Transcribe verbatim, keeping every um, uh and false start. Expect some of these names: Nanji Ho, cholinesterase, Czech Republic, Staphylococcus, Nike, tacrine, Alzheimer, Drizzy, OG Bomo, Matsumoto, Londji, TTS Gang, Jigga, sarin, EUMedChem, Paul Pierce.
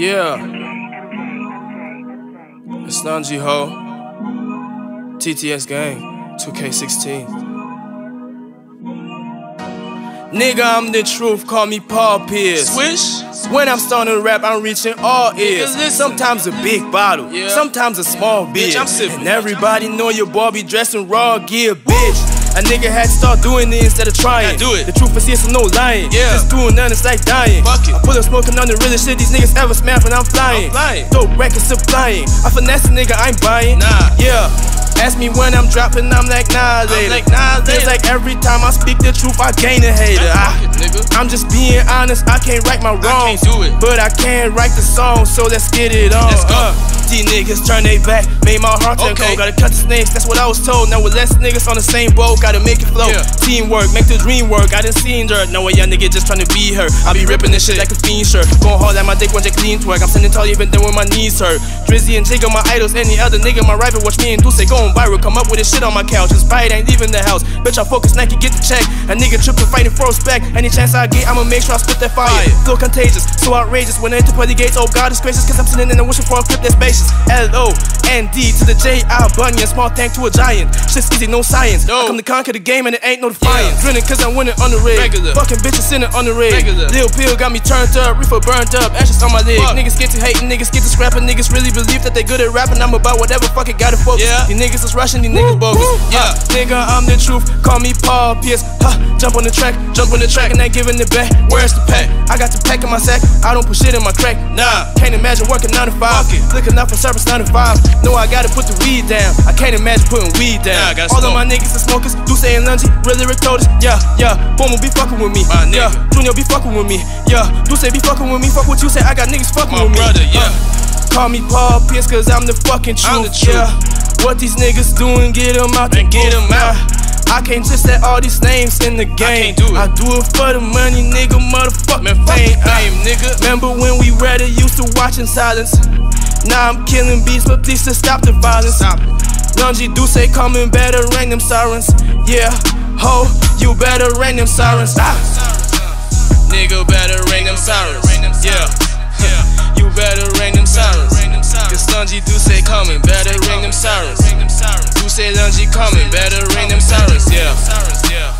Yeah, it's Nanji Ho, T T S Gang, two K sixteen. Nigga, I'm the truth, call me Paul Pierce. Swish. When I'm starting to rap, I'm reaching all ears. Sometimes a big bottle, yeah. Sometimes a small beer. Bitch, I'm and everybody know your boy be dressing raw gear, bitch. Woo. A nigga had to start doing it instead of trying. Do it. The truth is here, so no lying. Yeah. Just doing nothing, it's like dying. Fuck it. I pull up smoking on the realest shit these niggas ever smash when I'm flying. I'm flying. Dope records supplying. I finesse a nigga, I ain't buying. Nah. Yeah. Ask me when I'm dropping, I'm like nah later. I'm like nah later. It's like every time I speak the truth, I gain a hater. I, it, I'm just being honest. I can't right my wrongs, I can't do it. But I can write the song, so let's get it on. Let's go. Uh. These niggas turn they back, made my heart turn okay. Cold. Gotta cut the snakes, that's what I was told. Now with less niggas on the same boat, gotta make it flow. Yeah. Teamwork, make the dream work. I done seen dirt, no way young nigga just tryna be her. I be ripping this shit like a fiend shirt. Going hard like my dick when they clean twerk. I'm sending tall even then when my knees hurt. Drizzy and Jigga my idols, any other nigga my rival. Watch me and Dulce going viral. Come up with this shit on my couch, inspired ain't leaving the house. Bitch, I focus, Nike get the check. A nigga tripping, fighting for respect. Any chance I get, I'ma make sure I spit that fire. So contagious, so outrageous. When I enter party gates, oh God is gracious. Cause I'm sitting in the wishing for a clip that's spacious. L O N D to the J I Bunyan. Small tank to a giant. Shit's easy, no science. No. I come to conquer the game and it ain't no defiance. Yeah. Grinning cause I'm winning on the rig. Regular. Fucking bitches in it on the rig. Regular. Lil Pill got me turned up, reefer burned up, ashes on my leg. Fuck. Niggas get to hating, niggas get to scrapping, niggas really believe that they good at rapping. I'm about whatever, fuck it, gotta focus. Yeah. These niggas is rushing, these niggas bogus. Yeah. Uh, nigga, I'm the truth, call me Paul Pierce. Huh, jump on the track, jump on the track, and I ain't giving it back. Where's the pack? I got the pack in my sack, I don't put shit in my crack. Nah, can't imagine working nine to five. Looking up for service nine to five. No, I gotta put the weed down. I can't imagine putting weed down. Nah, all smoke. Of my niggas are smokers. Dulce and Londji, really recorders. Yeah, yeah. Bomo be fucking with me. My yeah, nigga. Junior be fucking with me. Yeah, Dulce be fucking with me. Fuck what you say. I got niggas fucking my with brother, me. Yeah. Uh, call me Paul Pierce, cause I'm the fucking truth. I'm the truth. Yeah. What these niggas doing, get them out and get them out. I can't just let all these names in the game. I, can't do it. I do it for the money, nigga. Motherfucking fame. Fame, nigga. Remember when we read it, used to watch in silence. Now I'm killing beats, but please just stop the violence. Stop it. Londji do say coming, better ring them sirens. Yeah, ho, you better ring them sirens. Ah. Nigga better ring them sirens. Yeah, you better ring them sirens. Cause Londji do say coming, better ring them sirens. Do say Londji coming, better ring them sirens. Yeah.